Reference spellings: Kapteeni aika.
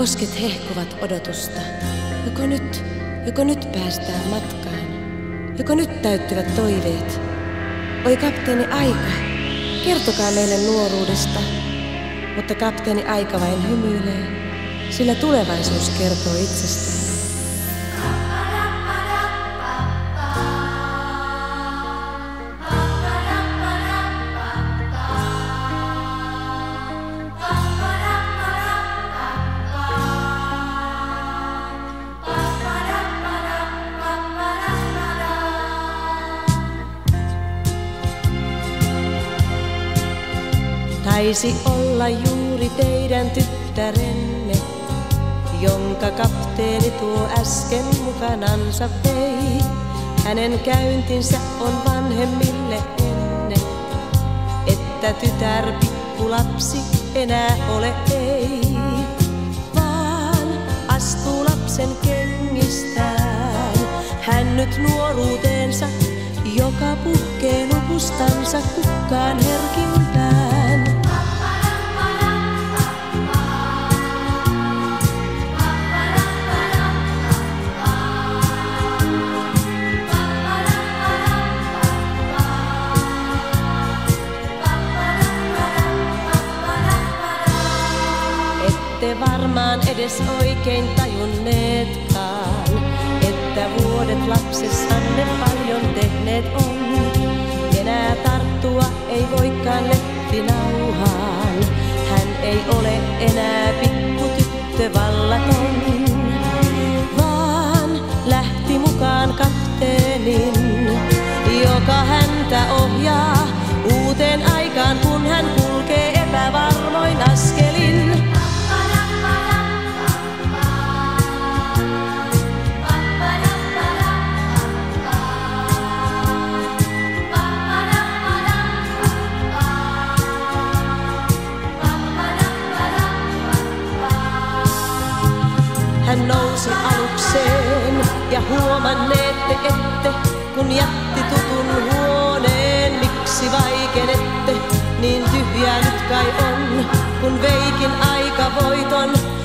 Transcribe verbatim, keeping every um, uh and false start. Posket hehkuvat odotusta. Joko nyt, joko nyt päästään matkaan? Joko nyt täyttyvät toiveet? Oi kapteeni aika, kertokaa meille nuoruudesta. Mutta kapteeni aika vain hymyilee, sillä tulevaisuus kertoo itsestään. Taisi olla juuri teidän tyttärenne, jonka kapteeni tuo äsken mukanansa vei. Hänen käyntinsä on vanhemmille ennen, että tytär pikkulapsi enää ole ei, vaan astuu lapsen kengistään. Hän nyt nuoruuteensa, joka puhkee lukustansa kukkaan herkimpään. Te varmaan edes oikein tajunneetkaan, että vuodet lapsessanne paljon tehneet on. Enää tarttua ei voikaan lettinauhaan. Hän ei ole enää pikkutyttö vallaton, vaan lähti mukaan kapteenin, joka häntä ohjaa uuteen aikaan, kun hän kulkee epävarmoin askelin. Hän nousi alukseen ja huomanneette ette, kun jätti tutun huoneen. Miksi vaikenette, niin tyhjää nyt kai on, kun veikin aika voiton.